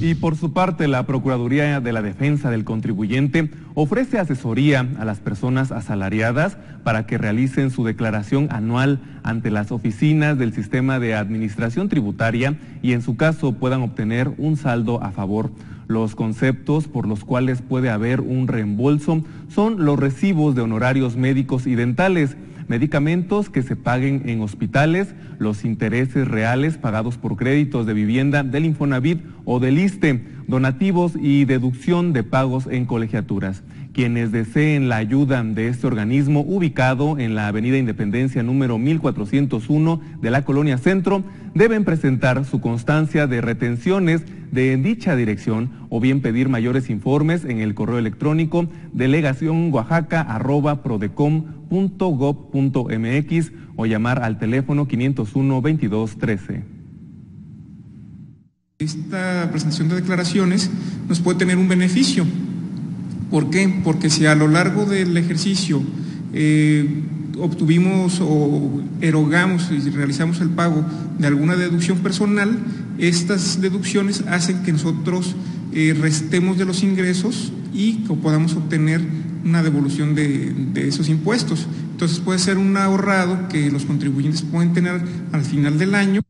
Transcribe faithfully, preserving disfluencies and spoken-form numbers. Y por su parte, la Procuraduría de la Defensa del Contribuyente ofrece asesoría a las personas asalariadas para que realicen su declaración anual ante las oficinas del Sistema de Administración Tributaria y en su caso puedan obtener un saldo a favor. Los conceptos por los cuales puede haber un reembolso son los recibos de honorarios médicos y dentales, medicamentos que se paguen en hospitales, los intereses reales pagados por créditos de vivienda del Infonavit o del Issste, donativos y deducción de pagos en colegiaturas. Quienes deseen la ayuda de este organismo ubicado en la Avenida Independencia número mil cuatrocientos uno de la Colonia Centro deben presentar su constancia de retenciones de dicha dirección o bien pedir mayores informes en el correo electrónico delegación oaxaca arroba prodecom punto gob punto mx o llamar al teléfono quinientos uno veintidós trece. Esta presentación de declaraciones nos puede tener un beneficio. ¿Por qué? Porque si a lo largo del ejercicio eh, obtuvimos o erogamos y realizamos el pago de alguna deducción personal, estas deducciones hacen que nosotros eh, restemos de los ingresos y que podamos obtener una devolución de, de esos impuestos. Entonces puede ser un ahorrado que los contribuyentes pueden tener al final del año.